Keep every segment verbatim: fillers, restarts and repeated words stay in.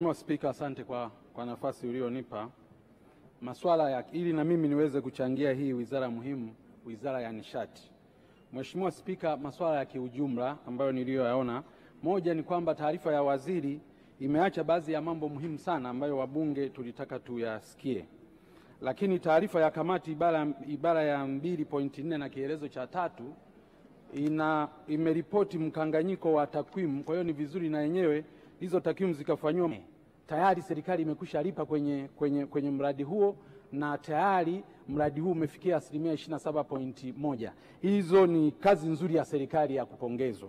Mheshimiwa Spika, asante kwa, kwa nafasi ulionipa. Maswala ya ili na mimi niweze kuchangia hii wizara muhimu, wizara ya nishati. Mheshimiwa Spika, maswala ya kiujumla ambayo niliyoyaona, moja ni kwamba taarifa ya waziri imeacha baadhi ya mambo muhimu sana ambayo wabunge tulitaka tuyasikie. Lakini taarifa ya kamati ibara, ibara ya mbili nukta nne na kielezo cha tatu ina imeripoti mkanganyiko wa takwimu. Kwa hiyo ni vizuri na yenyewe hizo takwimu zikafanywa. Tayari serikali imekwisha lipa kwenye, kwenye, kwenye mradi huo na tayari mradi huu umefikia asilimia ishirini na saba nukta moja. Hizo ni kazi nzuri ya serikali ya kupongezwa.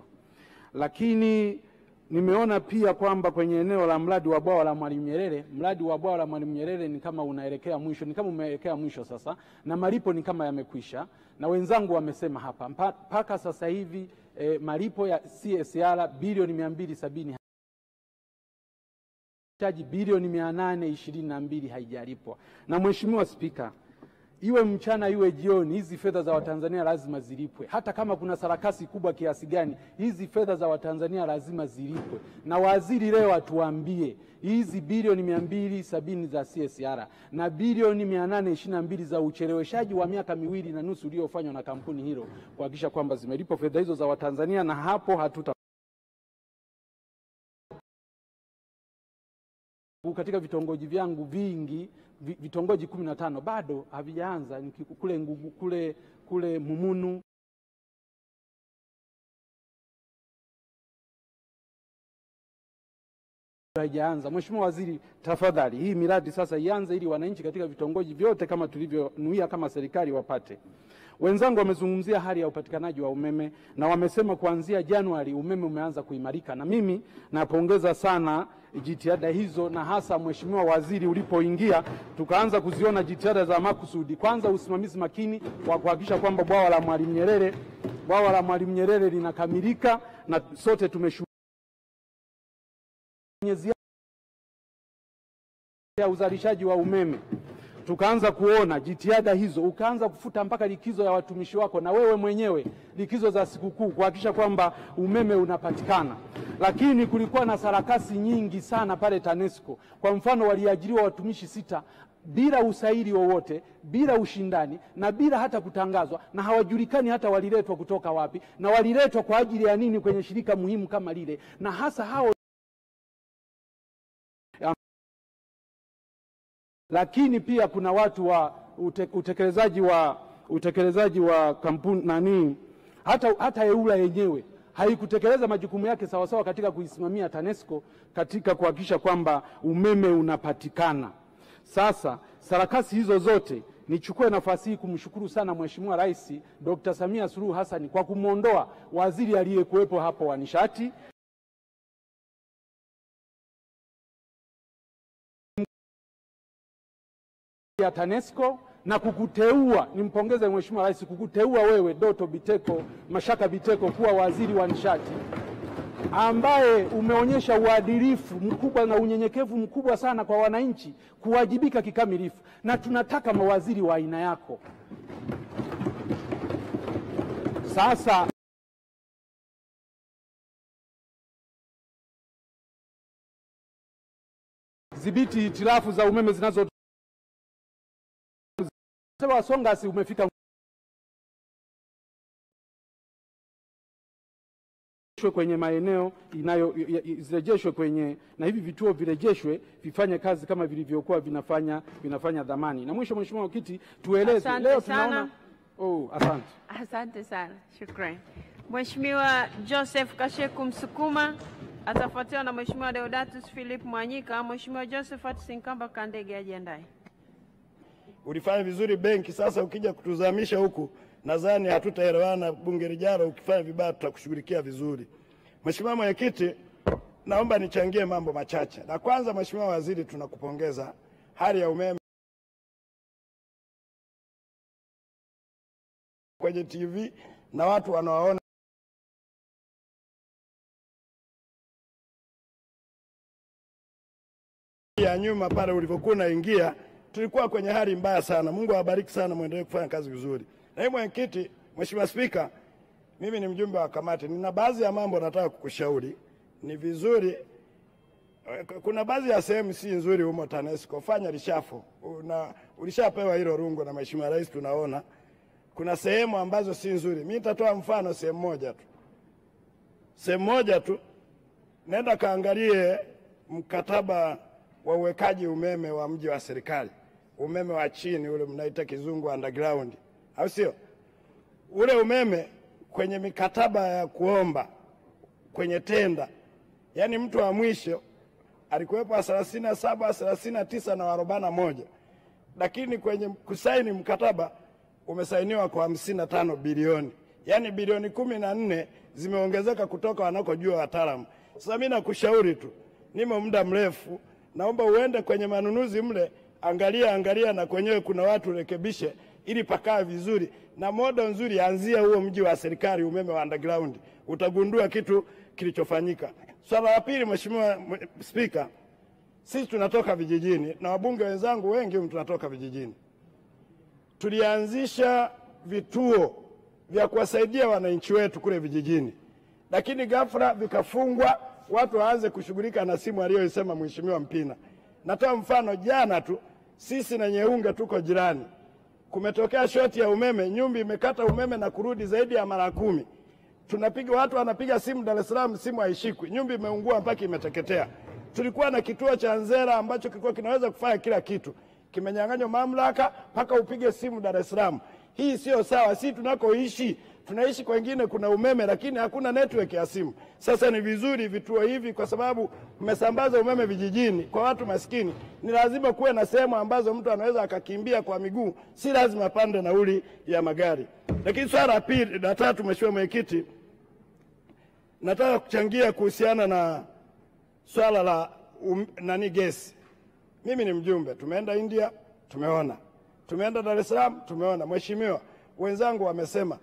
Lakini nimeona pia kwamba kwenye eneo la mradi wa bwawa la Mwalimu Nyerere, mradi wa bwawa la Mwalimu Nyerere ni kama unaelekea mwisho, ni kama umeelekea mwisho sasa, na malipo ni kama yamekwisha, na wenzangu wamesema hapa mpaka sasa hivi eh, malipo ya C S R bilioni mia mbili sabini taji bilioni mia nane ishirini na mbili haijalipwa. Na Mheshimiwa Spika, iwe mchana iwe jioni, hizi fedha za Watanzania lazima zilipwe. Hata kama kuna sarakasi kubwa kiasi gani, hizi fedha za Watanzania lazima zilipwe. Na waziri leo atuambie hizi bilioni mia mbili sabini za C S R na bilioni mia nane ishirini na mbili za ucheleweshaji wa miaka miwili na nusu uliofanywa na kampuni hilo kuhakikisha kwamba zimelipwa fedha hizo za Watanzania, na hapo hatuta katika vitongoji vyangu vingi, vitongoji kumi na tano bado havijaanza, kule Ngugu, kule kule Mumunu, havijaanza. Mheshimiwa Waziri, tafadhali hii miradi sasa ianze ili wananchi katika vitongoji vyote kama tulivyonuia kama serikali wapate. Wenzangu wamezungumzia hali ya upatikanaji wa umeme na wamesema kuanzia Januari umeme umeanza kuimarika, na mimi napongeza sana jitihada hizo, na hasa Mheshimiwa Waziri ulipoingia tukaanza kuziona jitihada za makusudi. Kwanza, usimamizi makini wa kuhakikisha kwamba bwawa la Mwalimu Nyerere bwawa la Mwalimu Nyerere linakamilika, na sote tumeshuhudia uzalishaji wa umeme. Tukaanza kuona jitihada hizo, ukaanza kufuta mpaka likizo ya watumishi wako na wewe mwenyewe, likizo za sikukuu, kuhakikisha kwamba umeme unapatikana. Lakini kulikuwa na sarakasi nyingi sana pale TANESCO. Kwa mfano, waliajiriwa watumishi sita bila usaili wowote, bila ushindani na bila hata kutangazwa, na hawajulikani hata waliletwa kutoka wapi na waliletwa kwa ajili ya nini kwenye shirika muhimu kama lile, na hasa hao. Lakini pia kuna watu wa ute, utekelezaji wa utekelezaji wa kampuni nani, hata hata EULA yenyewe haikutekeleza majukumu yake sawa sawa katika kuisimamia TANESCO katika kuhakikisha kwamba umeme unapatikana. Sasa sarakasi hizo zote, nichukue nafasi hii kumshukuru sana Mheshimiwa Rais Doctor Samia Suluhu Hasani kwa kumuondoa waziri aliyekuwepo hapo wa nishati. Ya TANESCO na kukuteua, nimpongeze Mheshimiwa Rais kukuteua wewe Doto Biteko Mashaka Biteko kuwa waziri wa nishati, ambaye umeonyesha uadilifu mkubwa na unyenyekevu mkubwa sana kwa wananchi, kuwajibika kikamilifu, na tunataka mawaziri wa aina yako. Sasa dhibiti hitilafu za umeme zinazo Sewa Songasi umefika kwenye maeneo inayo zirejeshwe kwenye, na hivi vituo virejeshwe vifanye kazi kama vilivyokuwa vinafanya vinafanya dhamani. Na mwisho, Mheshimiwa Kiti, tueleze leo tunaona. Oh, asante. Asante sana. Shukrani. Mheshimiwa Joseph Kashie Kumsukuma atafuatiwa na Mheshimiwa Deodatus Philip Mwanyika. Mheshimiwa Joseph Atsinkamba Kandega ajiandae. Ulifanya vizuri benki, sasa ukija kutuzamisha huku nadhani hatutaelewana. Bunge lijalo ukifanya vibaya tutakushughulikia vizuri. Mheshimiwa Mwenyekiti, naomba nichangie mambo machache. Na kwanza, Mheshimiwa Waziri, tunakupongeza. Hali ya umeme kwenye T V na watu wanaoona ya nyuma pale ulivyokuwa unaingia, tulikuwa kwenye hali mbaya sana. Mungu awabariki sana, muendelee kufanya kazi vizuri. Na hii Mwenyekiti, Mheshimiwa Spika, mimi ni mjumbe wa kamati, nina baadhi ya mambo nataka kukushauri. Ni vizuri kuna baadhi ya sehemu si nzuri humo TANESCO, fanya rishafo. Una ulishapewa hilo rungu na Mheshimiwa Rais, tunaona kuna sehemu ambazo si nzuri. Mimi nitatoa mfano sehemu moja tu. Sehemu moja tu. Nenda kaangalie mkataba wa uwekaji umeme wa mji wa serikali. Umeme wa chini ule mnaita kizungu underground. Au sio? Ule umeme kwenye mikataba ya kuomba kwenye tenda, yani mtu wa mwisho alikuwepo thelathini na saba, thelathini na tisa na arobaini na moja, lakini kwenye kusaini mkataba umesainiwa kwa hamsini na tano bilioni, yani bilioni kumi na nne zimeongezeka kutoka wanakojua wataalamu. Sasa mimi nakushauri tu, nimo muda mrefu, naomba uende kwenye manunuzi mle, angalia angalia na kwenyewe kuna watu rekebishe ili pakaa vizuri. Na moda nzuri, anzia huo mji wa serikali umeme wa underground, utagundua kitu kilichofanyika. Swala la pili, Mheshimiwa Spika, sisi tunatoka vijijini na wabunge wenzangu wengi tunatoka vijijini. Tulianzisha vituo vya kuwasaidia wananchi wetu kule vijijini, lakini ghafla vikafungwa, watu waanze kushughulika na simu aliyosema Mheshimiwa Mpina. Natoa mfano jana tu, sisi na Nyeunge tuko jirani, kumetokea shoti ya umeme, nyumba imekata umeme na kurudi zaidi ya mara kumi. Tunapiga watu wanapiga simu Dar es Salaam, simu haishikwi, nyumba imeungua mpaka imeteketea. Tulikuwa na kituo cha Nzera ambacho kilikuwa kinaweza kufanya kila kitu, kimenyang'anywa mamlaka mpaka upige simu Dar es Salaam. Hii sio sawa. Sisi tunakoishi, tunaishi kwingine kuna umeme lakini hakuna network ya simu. Sasa ni vizuri vituo hivi, kwa sababu mmesambaza umeme vijijini kwa watu maskini, ni lazima kuwe na sehemu ambazo mtu anaweza akakimbia kwa miguu, si lazima apande nauli ya magari. Lakini swala la pili na tatu, Mheshimiwa Mwenyekiti, nataka kuchangia kuhusiana na swala la um, nani gesi. Mimi ni mjumbe, tumeenda India tumeona, tumeenda Dar es Salaam tumeona. Mheshimiwa, wenzangu wamesema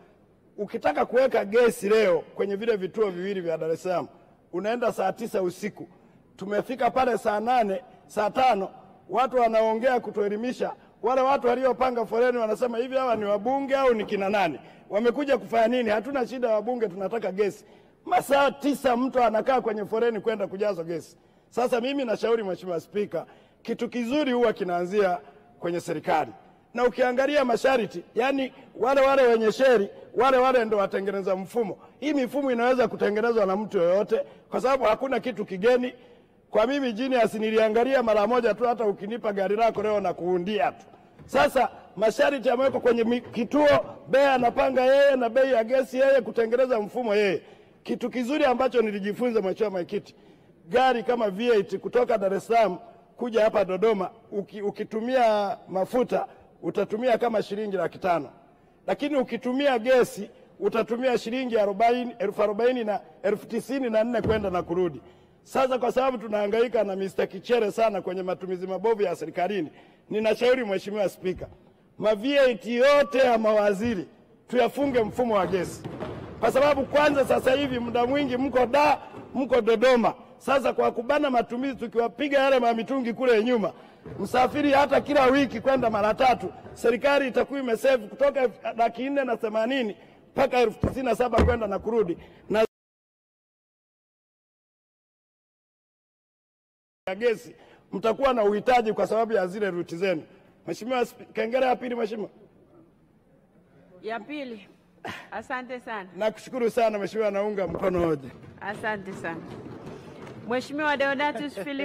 ukitaka kuweka gesi leo kwenye vile vituo viwili vya Dar es Salaam unaenda saa tisa usiku. Tumefika pale saa nane, saa tano, watu wanaongea kutuelimisha. Wale watu waliopanga foreni wanasema hivi, hawa ni wabunge au ni kina nani? Wamekuja kufanya nini? Hatuna shida wabunge, tunataka gesi. Masaa tisa mtu anakaa kwenye foreni kwenda kujaza gesi. Sasa mimi nashauri Mheshimiwa Spika, kitu kizuri huwa kinaanzia kwenye serikali. Na ukiangalia masharti, yani wale wale wenye sheri, wale wale ndio watengeneza mfumo. Hii mifumo inaweza kutengenezwa na mtu yoyote, kwa sababu hakuna kitu kigeni. Kwa mimi jini asiniliangalia mara moja tu, hata ukinipa gari lako leo na kuundia tu. Sasa masharti yamewekwa kwenye kituo, bei anapanga yeye na bei ya gesi yeye, kutengeneza mfumo yeye. Kitu kizuri ambacho nilijifunza, Mheshimiwa Mwenyekiti, gari kama V eight kutoka Dar es Salaam kuja hapa Dodoma, uki, ukitumia mafuta utatumia kama shilingi laki tano, lakini ukitumia gesi utatumia shilingi arobaini, elfu arobaini na elfu tisini na nne kwenda na kurudi. Sasa kwa sababu tunahangaika na Mister Kichere sana kwenye matumizi mabovu ya serikalini, ninashauri Mheshimiwa Spika, ma V eight yote ya mawaziri tuyafunge mfumo wa gesi, kwa sababu kwanza sasa hivi muda mwingi mko da mko Dodoma. Sasa kwa kubana matumizi, tukiwapiga yale mamitungi kule nyuma, msafiri hata kila wiki kwenda mara tatu, serikali itakuwa imesave kutoka laki nne na themanini mpaka elfu tisini na saba kwenda na kurudi, na gesi mtakuwa na uhitaji kwa sababu ya zile ruti zenu. Mheshimiwa, kengele ya pili, Mheshimiwa. Ya pili. Asante sana. Nakushukuru sana Mheshimiwa, naunga mkono hoja. Asante sana. Mheshimiwa Deodatus Philip